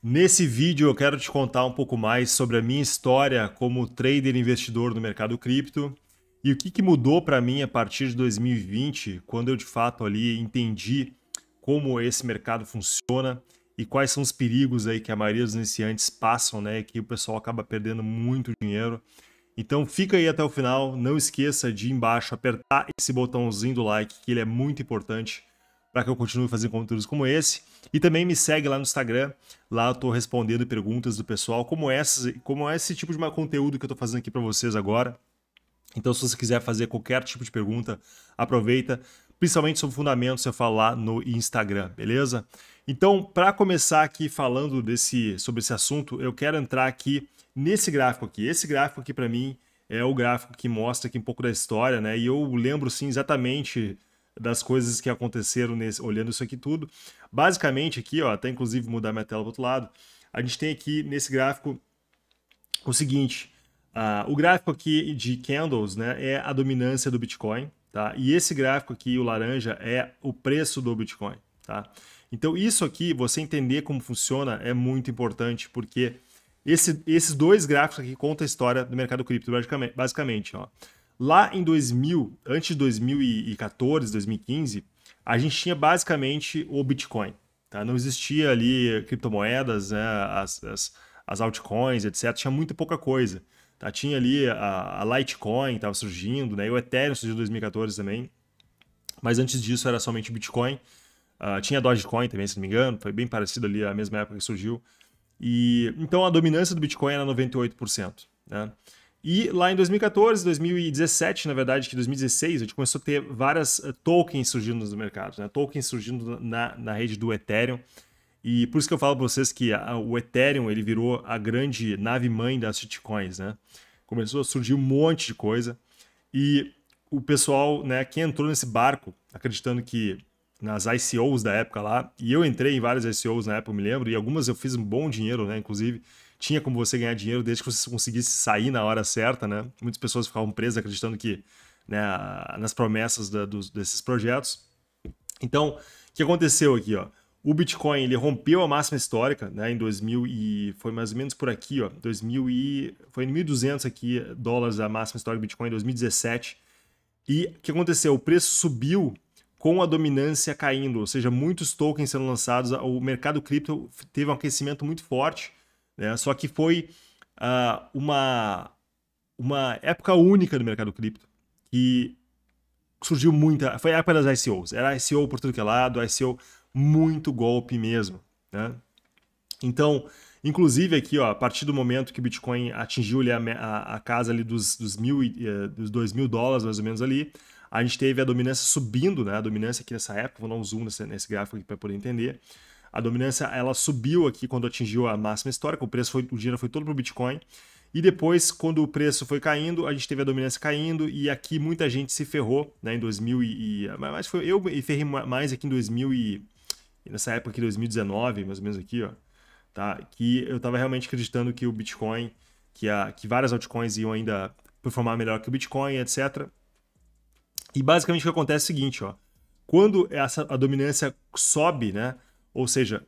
Nesse vídeo eu quero te contar um pouco mais sobre a minha história como trader e investidor no mercado cripto e o que mudou para mim a partir de 2020, quando eu de fato ali entendi como esse mercado funciona e quais são os perigos aí que a maioria dos iniciantes passam, né, que o pessoal acaba perdendo muito dinheiro. Então fica aí até o final, não esqueça de ir embaixo apertar esse botãozinho do like, que ele é muito importante para que eu continue fazendo conteúdos como esse. E também me segue lá no Instagram, lá eu estou respondendo perguntas do pessoal como esse tipo de conteúdo que eu estou fazendo aqui para vocês agora. Então se você quiser fazer qualquer tipo de pergunta, aproveita, principalmente sobre fundamentos eu falo lá no Instagram, beleza? Então para começar aqui falando sobre esse assunto, eu quero entrar aqui nesse gráfico aqui. Esse gráfico aqui para mim é o gráfico que mostra aqui um pouco da história, né? E eu lembro sim exatamente das coisas que aconteceram olhando isso aqui tudo. Basicamente aqui, ó, até inclusive mudar minha tela para o outro lado, a gente tem aqui nesse gráfico o seguinte, o gráfico aqui de candles, né, é a dominância do Bitcoin, tá? E esse gráfico aqui, o laranja, é o preço do Bitcoin, tá? Então isso aqui, você entender como funciona é muito importante, porque esses dois gráficos aqui contam a história do mercado cripto, basicamente, ó. Lá em 2000, antes de 2014, 2015, a gente tinha basicamente o Bitcoin, tá? Não existia ali criptomoedas, né? as altcoins, etc. Tinha muito pouca coisa, tá? Tinha ali a Litecoin estava surgindo, né? E o Ethereum surgiu em 2014 também, mas antes disso era somente o Bitcoin. Tinha a Dogecoin também, se não me engano, foi bem parecido ali, a mesma época que surgiu. E então a dominância do Bitcoin era 98%, né? E lá em 2014, 2017, na verdade, que 2016, a gente começou a ter várias tokens surgindo no mercado, né? Tokens surgindo na rede do Ethereum. E por isso que eu falo para vocês que o Ethereum ele virou a grande nave-mãe das shitcoins, né? Começou a surgir um monte de coisa. E o pessoal, né, que entrou nesse barco, acreditando que nas ICOs da época lá, e eu entrei em várias ICOs na época, eu me lembro, e algumas eu fiz um bom dinheiro, né? Inclusive, tinha como você ganhar dinheiro desde que você conseguisse sair na hora certa, né? Muitas pessoas ficavam presas acreditando que, né, nas promessas desses projetos. Então, o que aconteceu aqui, ó? O Bitcoin, ele rompeu a máxima histórica, né? Em 2000 e foi mais ou menos por aqui, ó, foi em 1.200 aqui dólares a máxima histórica do Bitcoin em 2017. E o que aconteceu? O preço subiu com a dominância caindo, ou seja, muitos tokens sendo lançados, o mercado cripto teve um aquecimento muito forte, né? Só que foi uma época única do mercado cripto, que surgiu muita, foi a época das ICOs, era ICO por tudo que é lado, ICO, muito golpe mesmo, né? Então, inclusive aqui, ó, a partir do momento que o Bitcoin atingiu ali a casa ali dos 2.000 dólares, mais ou menos ali, a gente teve a dominância subindo, né? A dominância aqui nessa época, vou dar um zoom nesse gráfico aqui para poder entender. A dominância, ela subiu aqui quando atingiu a máxima histórica, o dinheiro foi todo para o Bitcoin. E depois, quando o preço foi caindo, a gente teve a dominância caindo e aqui muita gente se ferrou, né? Em 2000 mas foi eu me ferrei mais aqui em 2000 nessa época aqui, 2019, mais ou menos aqui, ó, tá? Que eu estava realmente acreditando que o Bitcoin, que várias altcoins iam ainda performar melhor que o Bitcoin, etc. E basicamente o que acontece é o seguinte, ó, quando a dominância sobe, né, ou seja,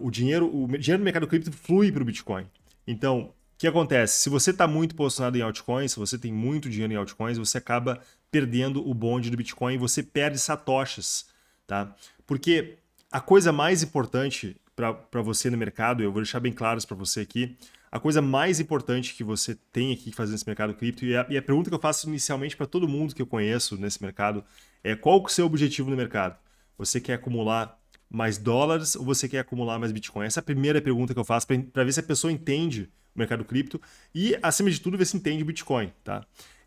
o dinheiro do mercado cripto flui para o Bitcoin. Então, o que acontece? Se você está muito posicionado em altcoins, se você tem muito dinheiro em altcoins, você acaba perdendo o bonde do Bitcoin, você perde satoshis, tá? Porque a coisa mais importante para você no mercado, eu vou deixar bem claro isso para você aqui, a coisa mais importante que você tem aqui que fazer nesse mercado cripto, e a pergunta que eu faço inicialmente para todo mundo que eu conheço nesse mercado, é qual o seu objetivo no mercado? Você quer acumular mais dólares ou você quer acumular mais Bitcoin? Essa é a primeira pergunta que eu faço para ver se a pessoa entende o mercado cripto e, acima de tudo, ver se entende o Bitcoin, tá?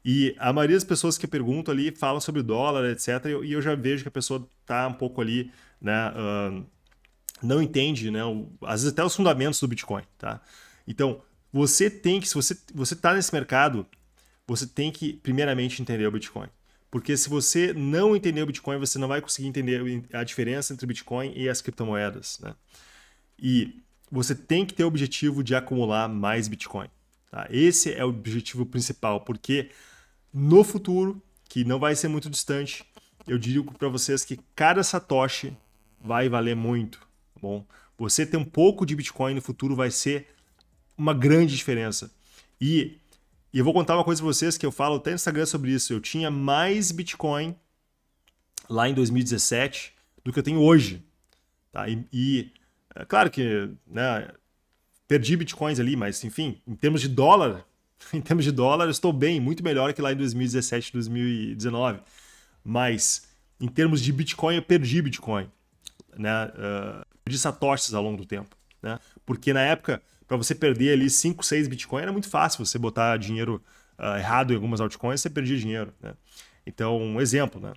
E a maioria das pessoas que eu pergunto ali falam sobre dólar, etc. E eu já vejo que a pessoa está um pouco ali, né, não entende, né, às vezes até os fundamentos do Bitcoin, tá? Então, você tem que, se você está nesse mercado, você tem que, primeiramente, entender o Bitcoin. Porque se você não entender o Bitcoin, você não vai conseguir entender a diferença entre o Bitcoin e as criptomoedas, né? E você tem que ter o objetivo de acumular mais Bitcoin, tá? Esse é o objetivo principal, porque no futuro, que não vai ser muito distante, eu digo para vocês que cada satoshi vai valer muito, tá bom? Você ter um pouco de Bitcoin no futuro vai ser uma grande diferença. E eu vou contar uma coisa para vocês que eu falo até no Instagram sobre isso. Eu tinha mais Bitcoin lá em 2017 do que eu tenho hoje. Tá? E é claro que, né, perdi Bitcoins ali, mas enfim, em termos de dólar eu estou bem, muito melhor que lá em 2017, 2019. Mas em termos de Bitcoin, eu perdi Bitcoin, né? Perdi satoshis ao longo do tempo, né? Porque na época, para você perder ali 5, 6 Bitcoin, era muito fácil você botar dinheiro errado em algumas altcoins, você perdia dinheiro, né? Então, um exemplo, né?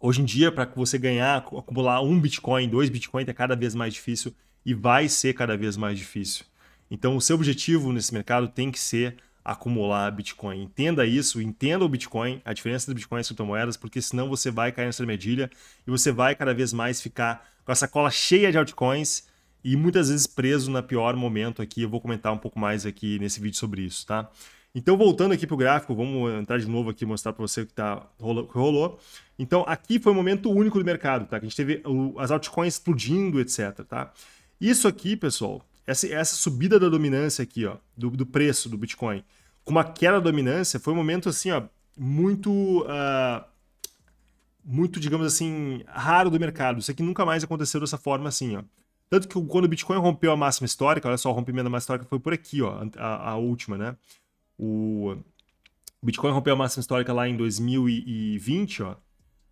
Hoje em dia, para você ganhar, acumular 1 Bitcoin, 2 Bitcoin, é cada vez mais difícil e vai ser cada vez mais difícil. Então, o seu objetivo nesse mercado tem que ser acumular Bitcoin. Entenda isso, entenda o Bitcoin, a diferença do Bitcoin e as criptomoedas, porque senão você vai cair nessa armadilha e você vai cada vez mais ficar com a sacola cheia de altcoins e muitas vezes preso na pior momento aqui. Eu vou comentar um pouco mais aqui nesse vídeo sobre isso, tá? Então, voltando aqui para o gráfico, vamos entrar de novo aqui e mostrar para você o que rolou. Então, aqui foi um momento único do mercado, tá? Que a gente teve as altcoins explodindo, etc, tá? Isso aqui, pessoal, essa subida da dominância aqui, ó, do preço do Bitcoin, com uma queda da dominância, foi um momento assim, ó, muito, digamos assim, raro do mercado. Isso aqui nunca mais aconteceu dessa forma assim, ó. Tanto que quando o Bitcoin rompeu a máxima histórica, olha só, o rompimento da máxima histórica foi por aqui, ó, a última, né? O Bitcoin rompeu a máxima histórica lá em 2020, ó.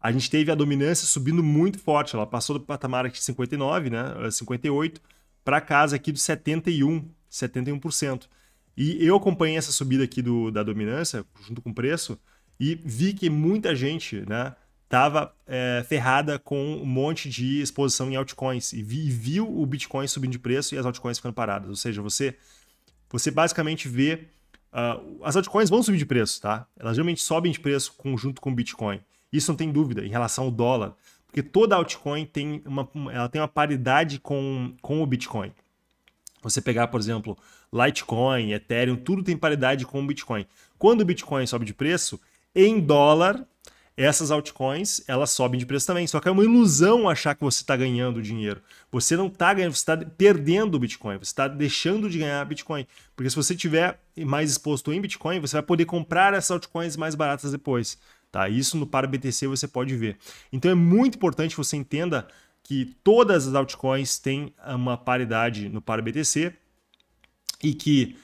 A gente teve a dominância subindo muito forte, ela passou do patamar aqui de 59, né, 58, para casa aqui dos 71%. E eu acompanhei essa subida aqui da dominância, junto com o preço, e vi que muita gente, né, estava ferrada com um monte de exposição em altcoins e viu o Bitcoin subindo de preço e as altcoins ficando paradas. Ou seja, você basicamente vê... as altcoins vão subir de preço, tá? Elas geralmente sobem de preço junto com o Bitcoin. Isso não tem dúvida em relação ao dólar, porque toda altcoin tem ela tem uma paridade com o Bitcoin. Você pegar, por exemplo, Litecoin, Ethereum, tudo tem paridade com o Bitcoin. Quando o Bitcoin sobe de preço, em dólar, essas altcoins, elas sobem de preço também. Só que é uma ilusão achar que você está ganhando dinheiro. Você não está ganhando, você está perdendo o Bitcoin. Você está deixando de ganhar Bitcoin. Porque se você tiver mais exposto em Bitcoin, você vai poder comprar essas altcoins mais baratas depois. Tá, isso no Para BTC você pode ver. Então é muito importante que você entenda que todas as altcoins têm uma paridade no Para BTC e que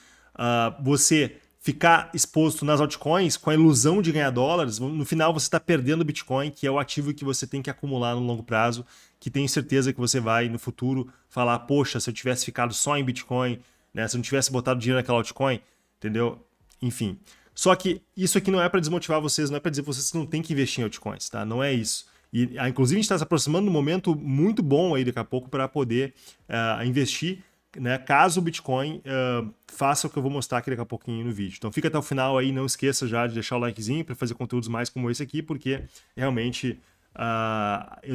você ficar exposto nas altcoins com a ilusão de ganhar dólares, no final você está perdendo o Bitcoin, que é o ativo que você tem que acumular no longo prazo, que tenho certeza que você vai no futuro falar, poxa, se eu tivesse ficado só em Bitcoin, né? Se eu não tivesse botado dinheiro naquela altcoin, entendeu? Enfim... Só que isso aqui não é para desmotivar vocês, não é para dizer que vocês não têm que investir em altcoins, tá? Não é isso. E, inclusive, a gente está se aproximando de um momento muito bom aí daqui a pouco para poder investir, né? Caso o Bitcoin faça o que eu vou mostrar aqui daqui a pouquinho no vídeo. Então fica até o final aí, não esqueça já de deixar o likezinho para fazer conteúdos mais como esse aqui, porque realmente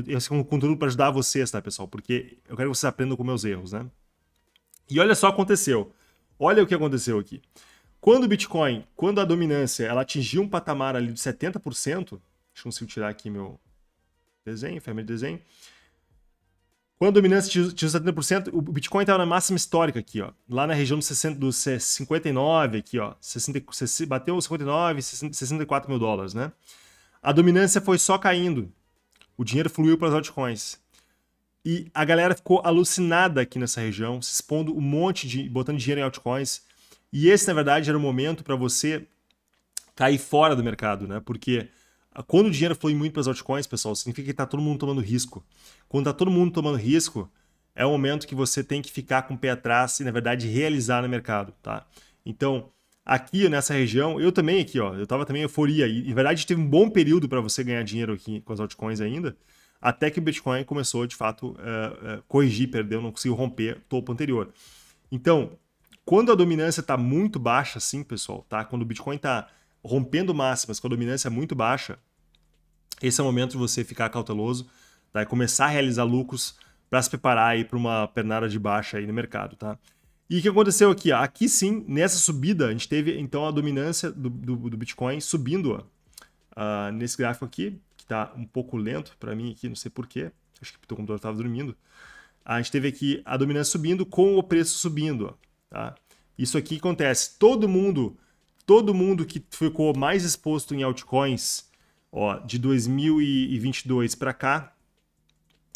esse é um conteúdo para ajudar vocês, tá, pessoal? Porque eu quero que vocês aprendam com meus erros, né? E olha só o que aconteceu. Olha o que aconteceu aqui. Quando o Bitcoin, quando a dominância, ela atingiu um patamar ali de 70%, deixa eu conseguir tirar aqui meu desenho, ferramenta de desenho. Quando a dominância atingiu 70%, o Bitcoin estava na máxima histórica aqui, ó, lá na região dos 59 aqui, ó, 60, bateu 59, 64 mil dólares, né? A dominância foi só caindo, o dinheiro fluiu para as altcoins. E a galera ficou alucinada aqui nessa região, se expondo um monte de, botando dinheiro em altcoins. E esse, na verdade, era o momento para você cair fora do mercado, né? Porque quando o dinheiro flui muito para as altcoins, pessoal, significa que está todo mundo tomando risco. Quando está todo mundo tomando risco, é o momento que você tem que ficar com o pé atrás e, na verdade, realizar no mercado, tá? Então, aqui nessa região, eu também aqui, ó, eu estava também em euforia. E, na verdade, teve um bom período para você ganhar dinheiro aqui com as altcoins ainda, até que o Bitcoin começou, de fato, corrigir, perdeu, não conseguiu romper o topo anterior. Então... Quando a dominância está muito baixa, assim, pessoal, tá? Quando o Bitcoin está rompendo máximas, com a dominância muito baixa, esse é o momento de você ficar cauteloso, tá? E começar a realizar lucros para se preparar aí para uma pernada de baixa aí no mercado, tá? E o que aconteceu aqui? Ó? Aqui sim, nessa subida, a gente teve então a dominância do Bitcoin subindo, ó, nesse gráfico aqui, que está um pouco lento para mim aqui, não sei porquê, acho que o computador estava dormindo. a gente teve aqui a dominância subindo com o preço subindo, tá? Isso aqui acontece. Todo mundo que ficou mais exposto em altcoins, ó, de 2022 para cá,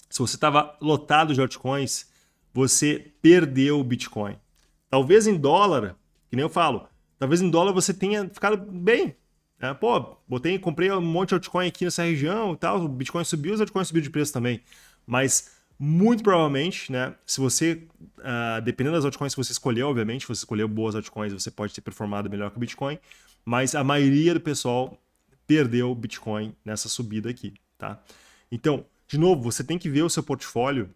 se você estava lotado de altcoins, você perdeu o Bitcoin. Talvez em dólar, que nem eu falo, talvez em dólar você tenha ficado bem. Né? Pô, botei, comprei um monte de altcoin aqui nessa região e tal, o Bitcoin subiu, os altcoins subiram de preço também. Mas muito provavelmente, né, se você, dependendo das altcoins que você escolheu, obviamente, se você escolheu boas altcoins, você pode ter performado melhor que o Bitcoin, mas a maioria do pessoal perdeu o Bitcoin nessa subida aqui, tá? Então, de novo, você tem que ver o seu portfólio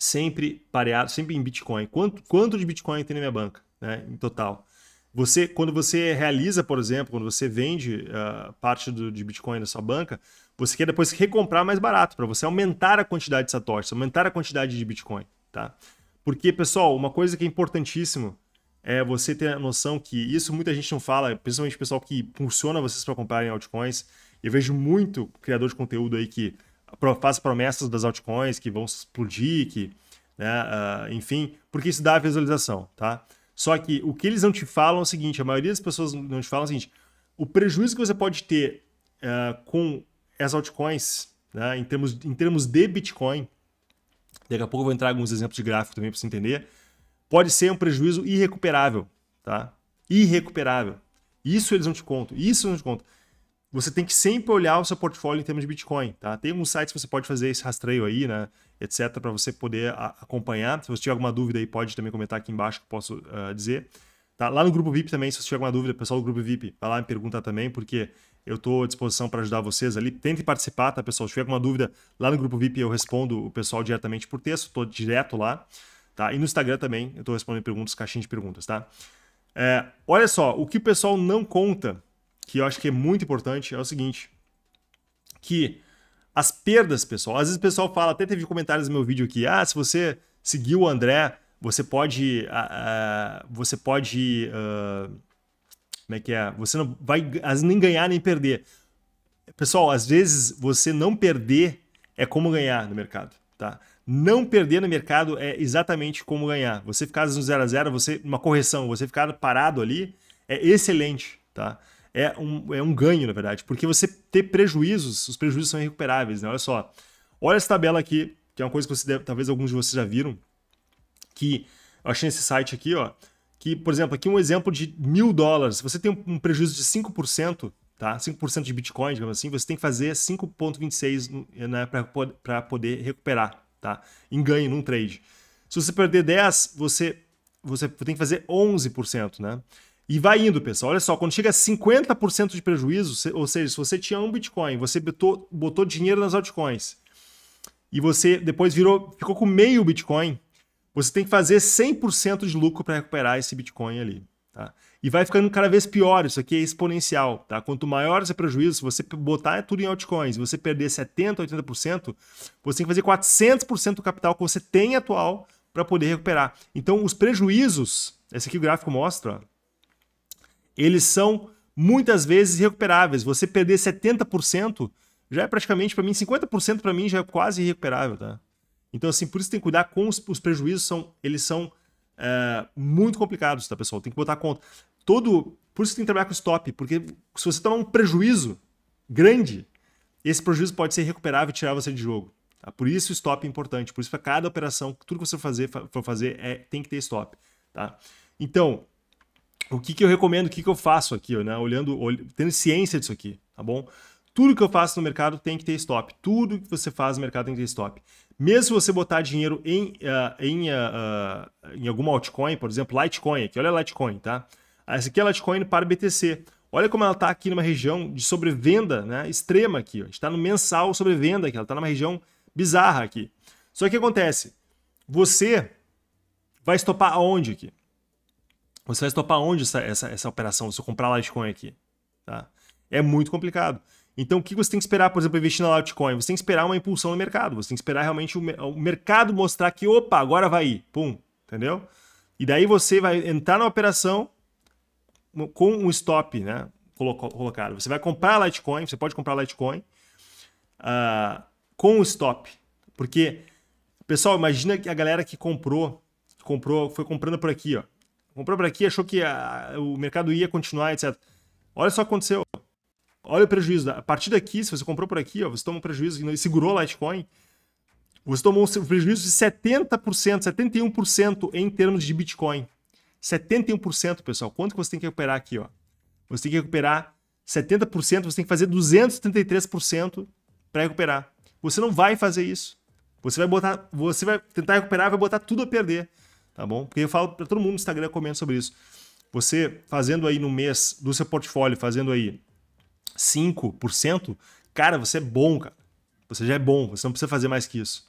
sempre pareado, sempre em Bitcoin. Quanto de Bitcoin tem na minha banca, né, em total? Você, quando você realiza, por exemplo, quando você vende parte de Bitcoin da sua banca, você quer depois recomprar mais barato, para você aumentar a quantidade de satoshis, aumentar a quantidade de Bitcoin, tá? Porque, pessoal, uma coisa que é importantíssimo é você ter a noção que isso muita gente não fala, principalmente o pessoal que impulsiona vocês para comprarem altcoins. Eu vejo muito criador de conteúdo aí que faz promessas das altcoins que vão explodir, que, né, enfim, porque isso dá visualização, tá? Só que o que eles não te falam é o seguinte, a maioria das pessoas não te falam é o seguinte, o prejuízo que você pode ter com as altcoins, né, em termos de Bitcoin, daqui a pouco eu vou entrar em alguns exemplos de gráfico também para você entender, pode ser um prejuízo irrecuperável, tá? Irrecuperável. Isso eles não te contam, isso não te contam. Você tem que sempre olhar o seu portfólio em termos de Bitcoin, tá? Tem alguns sites que você pode fazer esse rastreio aí, né, etc, para você poder acompanhar. Se você tiver alguma dúvida aí, pode também comentar aqui embaixo que eu posso dizer. Tá? Lá no grupo VIP também, se você tiver alguma dúvida, pessoal do grupo VIP, vai lá me perguntar também, porque eu estou à disposição para ajudar vocês ali. Tentem participar, tá, pessoal? Se tiver alguma dúvida, lá no grupo VIP eu respondo o pessoal diretamente por texto, estou direto lá, tá? E no Instagram também, eu estou respondendo perguntas, caixinha de perguntas, tá? É, olha só, o que o pessoal não conta, que eu acho que é muito importante, é o seguinte, que as perdas, pessoal, às vezes o pessoal fala, até teve comentários no meu vídeo aqui, ah, se você seguiu o André, você não vai nem ganhar nem perder. Pessoal, às vezes você não perder é como ganhar no mercado, tá? Não perder no mercado é exatamente como ganhar. Você ficar no 0 a 0, uma correção, você ficar parado ali é excelente, tá? É um ganho, na verdade, porque você ter prejuízos, os prejuízos são irrecuperáveis, né? Olha só, olha essa tabela aqui, que é uma coisa que você deve, talvez alguns de vocês já viram, que eu achei nesse site aqui, ó, que, por exemplo, aqui um exemplo de $1.000, se você tem um prejuízo de 5%, tá? 5% de Bitcoin, digamos assim, você tem que fazer 5,26, né, para poder recuperar, tá? Em ganho, num trade. Se você perder 10, você tem que fazer 11%, né? E vai indo, pessoal. Olha só, quando chega a 50% de prejuízo, ou seja, se você tinha um Bitcoin, você botou dinheiro nas altcoins e você depois ficou com meio Bitcoin, você tem que fazer 100% de lucro para recuperar esse Bitcoin ali, tá? E vai ficando cada vez pior, isso aqui é exponencial, tá? Quanto maior esse prejuízo, se você botar tudo em altcoins, você perder 70%, 80%, você tem que fazer 400% do capital que você tem atual para poder recuperar. Então, os prejuízos, esse aqui o gráfico mostra, eles são muitas vezes irrecuperáveis. Você perder 70% já é praticamente, para mim, 50% para mim já é quase irrecuperável, tá? Então, assim, por isso tem que cuidar com os prejuízos, eles são muito complicados, tá, pessoal? Tem que botar a conta. Por isso tem que trabalhar com stop, porque se você tomar um prejuízo grande, esse prejuízo pode ser recuperável e tirar você de jogo, tá? Por isso o stop é importante, por isso para cada operação, tudo que você for fazer tem que ter stop, tá? Então, o que eu recomendo, o que eu faço aqui, né? Tendo ciência disso aqui, tá bom? Tudo que eu faço no mercado tem que ter stop. Tudo que você faz no mercado tem que ter stop. Mesmo se você botar dinheiro em alguma altcoin, por exemplo, Litecoin aqui. Olha a Litecoin, tá? Essa aqui é a Litecoin para BTC. Olha como ela está aqui numa região de sobrevenda, né, extrema aqui. Ó. A gente está no mensal sobrevenda aqui. Ela está numa região bizarra aqui. Só que o que acontece? Você vai estopar aonde aqui? Você vai estopar onde essa operação, se eu comprar Litecoin aqui, tá? É muito complicado. Então, o que você tem que esperar, por exemplo, investir na Litecoin? Você tem que esperar uma impulsão no mercado. Você tem que esperar realmente o mercado mostrar que, opa, agora vai ir. Pum, entendeu? E daí você vai entrar na operação com um stop, né, colocado. Você vai comprar Litecoin, você pode comprar Litecoin com um stop. Porque Pessoal, imagina que a galera que comprou, foi comprando por aqui, ó. Comprou por aqui, achou que o mercado ia continuar, etc. Olha só o que aconteceu. Olha o prejuízo. A partir daqui, se você comprou por aqui, ó, você toma um prejuízo e segurou o Litecoin, você tomou um prejuízo de 70%, 71% em termos de Bitcoin. 71%, pessoal. Quanto que você tem que recuperar aqui, ó? Você tem que recuperar 70%, você tem que fazer 233% para recuperar. Você não vai fazer isso. Você vai tentar recuperar, vai botar tudo a perder, tá bom? Porque eu falo para todo mundo no Instagram, eu comento sobre isso. Você fazendo aí no mês do seu portfólio, fazendo aí 5%, cara, você é bom, cara. Você já é bom, você não precisa fazer mais que isso.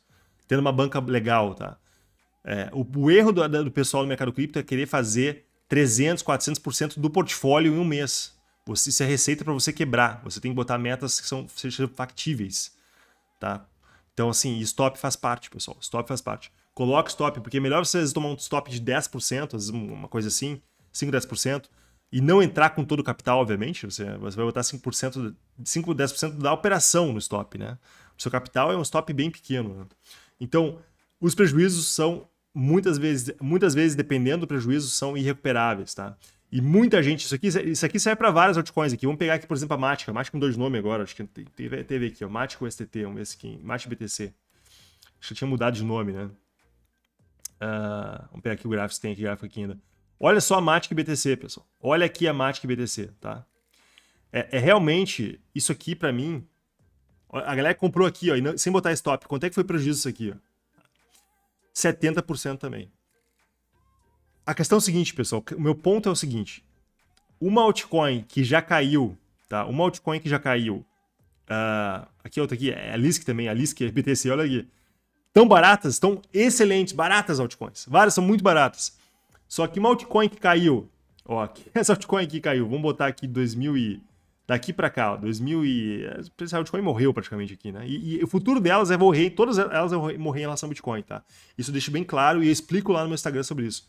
Tendo uma banca legal, tá? É, o erro do pessoal no mercado cripto é querer fazer 300%, 400% do portfólio em um mês. Isso é receita para você quebrar. Você tem que botar metas que sejam factíveis, tá? Então, assim, stop faz parte, pessoal. Stop faz parte. Coloque stop, porque é melhor vocês tomar um stop de 10%, às vezes uma coisa assim, 5%, 10%, e não entrar com todo o capital, obviamente. Você vai botar 5%, 5%, 10% da operação no stop, né? O seu capital é um stop bem pequeno, né? Então, os prejuízos são, muitas vezes, dependendo do prejuízo, são irrecuperáveis, tá? E muita gente, isso aqui serve para várias altcoins aqui. Vamos pegar aqui, por exemplo, a Matic. A Matic com dois nomes agora, acho que teve aqui, ó. Matic ou STT, vamos ver esse aqui. Matic BTC. Acho que tinha mudado de nome, né? Vamos pegar aqui o gráfico, se tem aqui gráfico aqui ainda. Olha só a Matic BTC, pessoal. Olha aqui a Matic BTC, tá? É realmente, isso aqui para mim, a galera comprou aqui, ó, e não, sem botar stop. Quanto é que foi o prejuízo isso aqui, ó? 70% também. A questão é o seguinte, pessoal, o meu ponto é o seguinte, uma altcoin que já caiu, tá? Uma altcoin que já caiu, aqui outra aqui, é a Lisk também, a Lisk, a BTC, olha aqui, tão baratas, tão excelentes, baratas altcoins, várias são muito baratas, só que uma altcoin que caiu, ó, essa altcoin aqui caiu, vamos botar aqui 2000 e, daqui pra cá, ó, 2000 e, essa altcoin morreu praticamente aqui, né? E o futuro delas é morrer, todas elas vão morrer em relação ao Bitcoin, tá? Isso eu deixo bem claro e eu explico lá no meu Instagram sobre isso.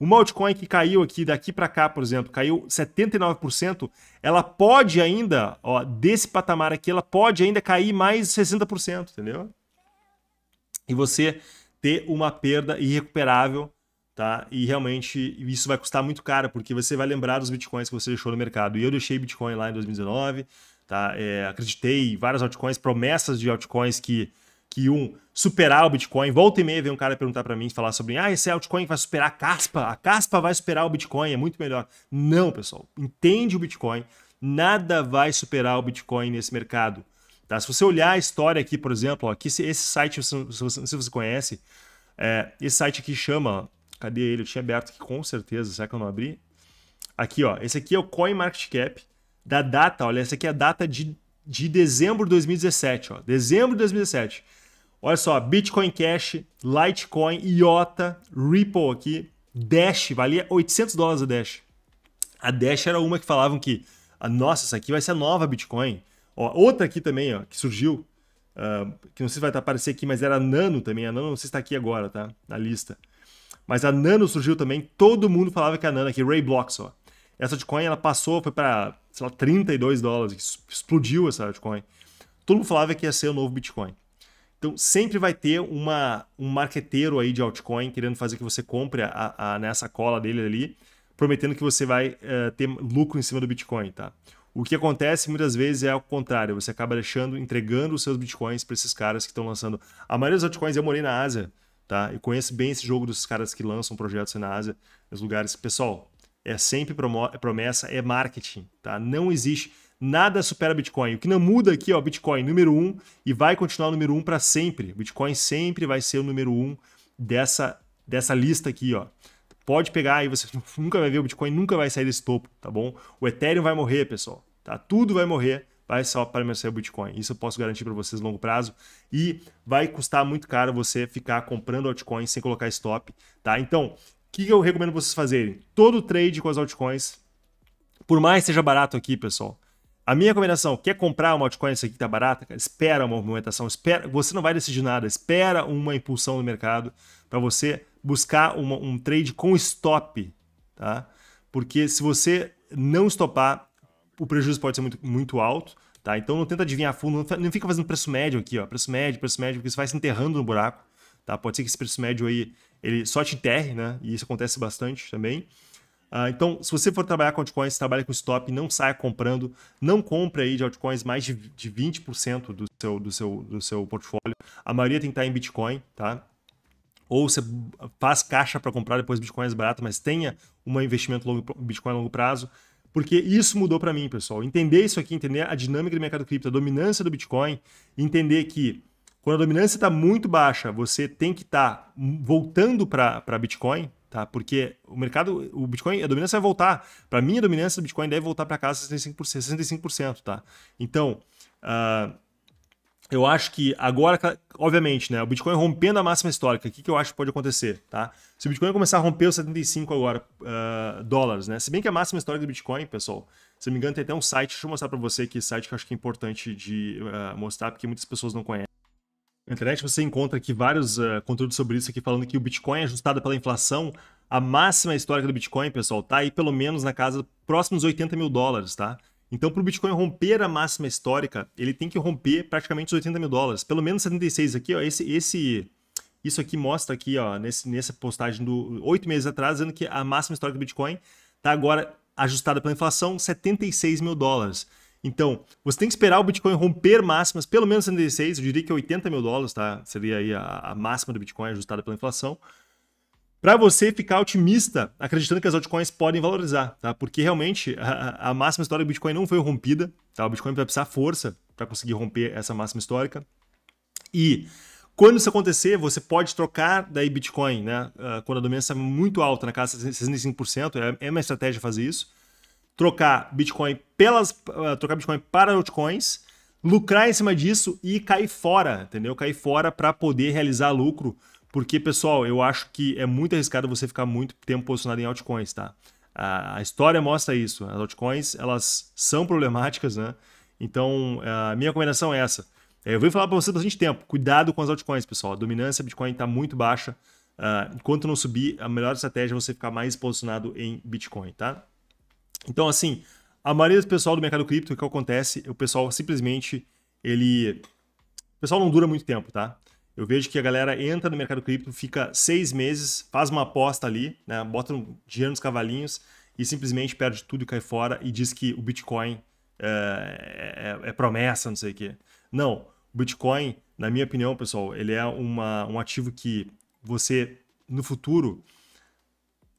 Uma altcoin que caiu aqui, daqui para cá, por exemplo, caiu 79%, ela pode ainda, ó, desse patamar aqui, ela pode ainda cair mais 60%, entendeu? E você ter uma perda irrecuperável, tá? E realmente isso vai custar muito caro, porque você vai lembrar dos bitcoins que você deixou no mercado. E eu deixei Bitcoin lá em 2019, tá? Acreditei em várias altcoins, promessas de altcoins que superar o Bitcoin. Volta e meia vem um cara perguntar para mim, falar sobre, ah, esse altcoin vai superar a Kaspa vai superar o Bitcoin, é muito melhor. Não, pessoal, entende o Bitcoin, nada vai superar o Bitcoin nesse mercado, tá? Se você olhar a história aqui, por exemplo, ó, que esse site, se você conhece, esse site aqui chama, cadê ele? Eu tinha aberto aqui com certeza, será que eu não abri? Aqui, ó, esse aqui é o CoinMarketCap, da data, olha, essa aqui é a data de dezembro de 2017, ó, dezembro de 2017. Olha só, Bitcoin Cash, Litecoin, Iota, Ripple aqui, Dash, valia $800 a Dash. A Dash era uma que falavam que, nossa, essa aqui vai ser a nova Bitcoin. Ó, outra aqui também, ó, que surgiu, que não sei se vai aparecer aqui, mas era a Nano também. A Nano não sei se está aqui agora, tá? Na lista. Mas a Nano surgiu também, todo mundo falava que a Nano aqui, Ray Blocks, ó. Essa altcoin, ela passou, foi para, sei lá, $32, explodiu essa altcoin. Todo mundo falava que ia ser o novo Bitcoin. Então, sempre vai ter um marqueteiro aí de altcoin querendo fazer que você compre nessa cola dele ali, prometendo que você vai ter lucro em cima do Bitcoin, tá? O que acontece muitas vezes é ao contrário, você acaba entregando os seus Bitcoins para esses caras que estão lançando. A maioria dos altcoins, eu morei na Ásia, tá? Eu conheço bem esse jogo dos caras que lançam projetos na Ásia, nos lugares. Pessoal, é sempre promessa, é marketing, tá? Não existe... Nada supera Bitcoin. O que não muda aqui, ó, Bitcoin número 1 e vai continuar o número 1 para sempre. Bitcoin sempre vai ser o número 1 dessa lista aqui, ó. Pode pegar aí, você nunca vai ver o Bitcoin, nunca vai sair desse topo, tá bom? O Ethereum vai morrer, pessoal, tá? Tudo vai morrer, vai só permanecer o Bitcoin. Isso eu posso garantir para vocês a longo prazo e vai custar muito caro você ficar comprando altcoins sem colocar stop, tá? Então, o que eu recomendo vocês fazerem? Todo trade com as altcoins, por mais que seja barato aqui, pessoal, a minha recomendação, quer comprar uma altcoin, essa aqui tá barata, cara, espera uma movimentação, espera, você não vai decidir nada, espera uma impulsão no mercado para você buscar um trade com stop, tá? Porque se você não estopar, o prejuízo pode ser muito, muito alto, tá? Então não tenta adivinhar fundo, não fica fazendo preço médio aqui, ó, preço médio, porque isso vai se enterrando no buraco, tá? Pode ser que esse preço médio aí, ele só te enterre, né? E isso acontece bastante também. Então, se você for trabalhar com altcoins, trabalha com stop, não saia comprando, não compre aí de altcoins mais de 20% do seu portfólio. A maioria tem que estar em Bitcoin, tá? Ou você faz caixa para comprar, depois Bitcoin é barato, mas tenha um investimento longo, Bitcoin a longo prazo. Porque isso mudou para mim, pessoal. Entender isso aqui, entender a dinâmica do mercado cripto, a dominância do Bitcoin, entender que quando a dominância está muito baixa, você tem que estar voltando para Bitcoin, tá? Porque o mercado, o Bitcoin, a dominância vai voltar. Para mim, a dominância do Bitcoin deve voltar para casa 65%, tá? Então, eu acho que agora, obviamente, né? O Bitcoin rompendo a máxima histórica, o que eu acho que pode acontecer, tá? Se o Bitcoin começar a romper os 75 agora, dólares, né? Se bem que a máxima histórica do Bitcoin, pessoal, se não me engano, tem até um site, deixa eu mostrar para você aqui, site que eu acho que é importante de mostrar, porque muitas pessoas não conhecem. Na internet você encontra aqui vários conteúdos sobre isso aqui, falando que o Bitcoin é ajustado pela inflação. A máxima histórica do Bitcoin, pessoal, tá aí pelo menos na casa próximos 80 mil dólares, tá? Então, para o Bitcoin romper a máxima histórica, ele tem que romper praticamente os 80 mil dólares. Pelo menos 76 aqui, ó, isso aqui mostra aqui, ó, nessa postagem do 8 meses atrás, dizendo que a máxima histórica do Bitcoin está agora ajustada pela inflação, 76 mil dólares. Então, você tem que esperar o Bitcoin romper máximas, pelo menos 76, eu diria que 80 mil dólares, tá? Seria aí a máxima do Bitcoin ajustada pela inflação, para você ficar otimista, acreditando que as altcoins podem valorizar, tá? Porque realmente a máxima histórica do Bitcoin não foi rompida, tá? O Bitcoin vai precisar força para conseguir romper essa máxima histórica. E quando isso acontecer, você pode trocar daí Bitcoin, né? Quando a dominância é muito alta, na casa de 65%, é uma estratégia fazer isso. Trocar Bitcoin para altcoins, lucrar em cima disso e cair fora, entendeu? Cair fora para poder realizar lucro. Porque, pessoal, eu acho que é muito arriscado você ficar muito tempo posicionado em altcoins, tá? A história mostra isso. As altcoins, elas são problemáticas, né? Então, a minha recomendação é essa. Eu venho falar para vocês há bastante tempo. Cuidado com as altcoins, pessoal. A dominância do Bitcoin está muito baixa. Enquanto não subir, a melhor estratégia é você ficar mais posicionado em Bitcoin, tá? Então, assim, a maioria do pessoal do mercado cripto, o que acontece? O pessoal simplesmente, o pessoal não dura muito tempo, tá? Eu vejo que a galera entra no mercado cripto, fica 6 meses, faz uma aposta ali, né? Bota um dinheiro nos cavalinhos e simplesmente perde tudo e cai fora e diz que o Bitcoin é promessa, não sei o quê. Não, o Bitcoin, na minha opinião, pessoal, ele é um ativo que você, no futuro,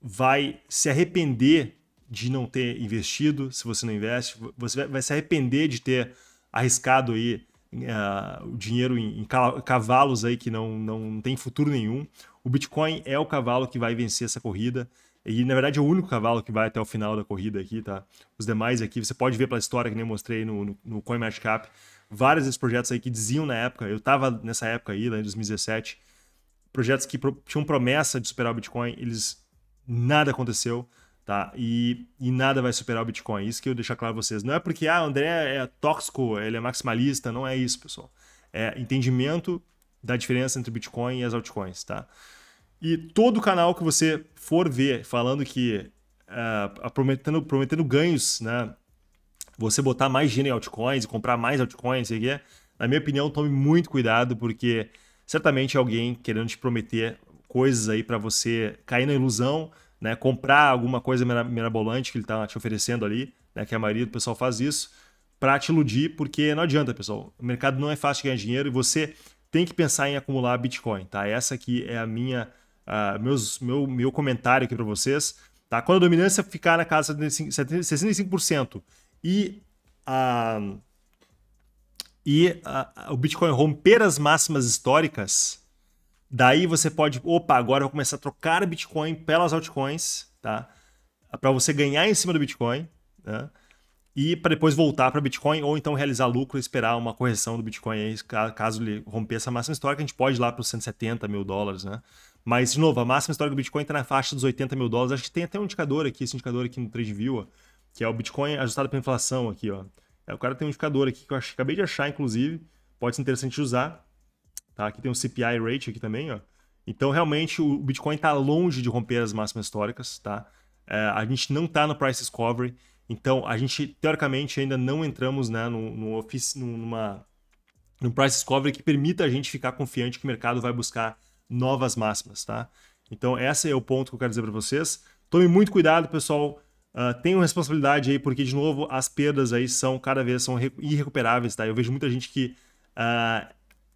vai se arrepender de não ter investido, se você não investe. Você vai se arrepender de ter arriscado aí o dinheiro em cavalos aí que não tem futuro nenhum. O Bitcoin é o cavalo que vai vencer essa corrida e, na verdade, é o único cavalo que vai até o final da corrida aqui, tá? Os demais aqui, você pode ver pela história que nem eu mostrei no CoinMarketCap, vários desses projetos aí que diziam na época, eu tava nessa época aí, lá em 2017, projetos que tinham promessa de superar o Bitcoin, nada aconteceu, tá? E nada vai superar o Bitcoin. Isso que eu deixar claro a vocês. Não é porque o André é tóxico, ele é maximalista. Não é isso, pessoal. É entendimento da diferença entre o Bitcoin e as altcoins, tá? E todo canal que você for ver falando que... prometendo ganhos, né? Você botar mais dinheiro em altcoins, comprar mais altcoins, sei o que é. Na minha opinião, tome muito cuidado, porque certamente alguém querendo te prometer coisas aí para você cair na ilusão, né, comprar alguma coisa mirabolante que ele está te oferecendo ali, né, que a maioria do pessoal faz isso, para te iludir, porque não adianta, pessoal. O mercado não é fácil de ganhar dinheiro e você tem que pensar em acumular Bitcoin, tá? Essa aqui é a meu comentário aqui para vocês, tá? Quando a dominância ficar na casa de 65% e o Bitcoin romper as máximas históricas, daí você pode, opa, agora eu vou começar a trocar Bitcoin pelas altcoins, tá? Para você ganhar em cima do Bitcoin, né? E para depois voltar para Bitcoin ou então realizar lucro e esperar uma correção do Bitcoin aí, caso ele romper essa máxima histórica, a gente pode ir lá para os 170 mil dólares, né? Mas, de novo, a máxima histórica do Bitcoin está na faixa dos 80 mil dólares. Acho que tem até um indicador aqui, esse indicador aqui no TradingView, ó, que é o Bitcoin ajustado pela inflação aqui, ó. O cara tem um indicador aqui que eu acabei de achar, inclusive, pode ser interessante de usar. Tá, aqui tem o CPI Rate aqui também, ó. Então, realmente, o Bitcoin está longe de romper as máximas históricas, tá? A gente não está no Price Discovery. Então, a gente, teoricamente, ainda não entramos, né, num Price Discovery que permita a gente ficar confiante que o mercado vai buscar novas máximas, tá? Então, esse é o ponto que eu quero dizer para vocês. Tome muito cuidado, pessoal. Tenham responsabilidade aí, porque, de novo, as perdas aí são cada vez irrecuperáveis, tá? Eu vejo muita gente que...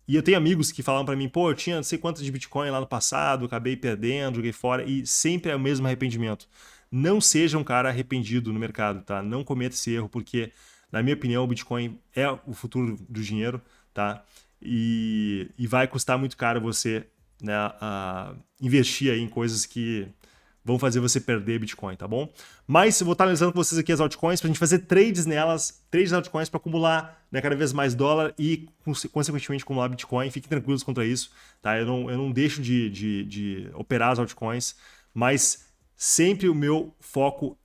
e eu tenho amigos que falaram para mim, pô, eu tinha não sei quanto de Bitcoin lá no passado, acabei perdendo, joguei fora, e sempre é o mesmo arrependimento. Não seja um cara arrependido no mercado, tá? Não cometa esse erro, porque, na minha opinião, o Bitcoin é o futuro do dinheiro, tá? E vai custar muito caro você, né, investir aí em coisas que vão fazer você perder Bitcoin, tá bom? Mas eu vou estar analisando com vocês aqui as altcoins para a gente fazer trades nelas, trades altcoins para acumular, né, cada vez mais dólar e, consequentemente, acumular Bitcoin. Fiquem tranquilos contra isso, tá? Eu não deixo de operar as altcoins, mas sempre o meu foco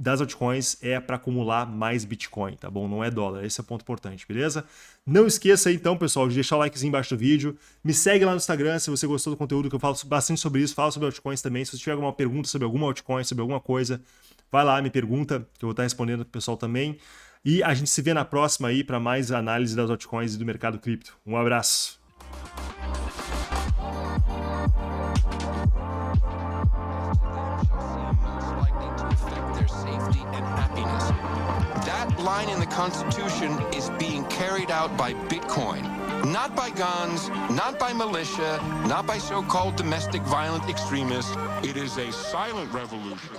das altcoins é para acumular mais Bitcoin, tá bom? Não é dólar, esse é o ponto importante, beleza? Não esqueça, então, pessoal, de deixar o likezinho embaixo do vídeo. Me segue lá no Instagram se você gostou do conteúdo, que eu falo bastante sobre isso, falo sobre altcoins também. Se você tiver alguma pergunta sobre alguma altcoin, sobre alguma coisa, vai lá, me pergunta, que eu vou estar respondendo pro pessoal também. E a gente se vê na próxima aí para mais análise das altcoins e do mercado cripto. Um abraço! Line in the Constitution is being carried out by Bitcoin, not by guns, not by militia, not by so-called domestic violent extremists. It is a silent revolution.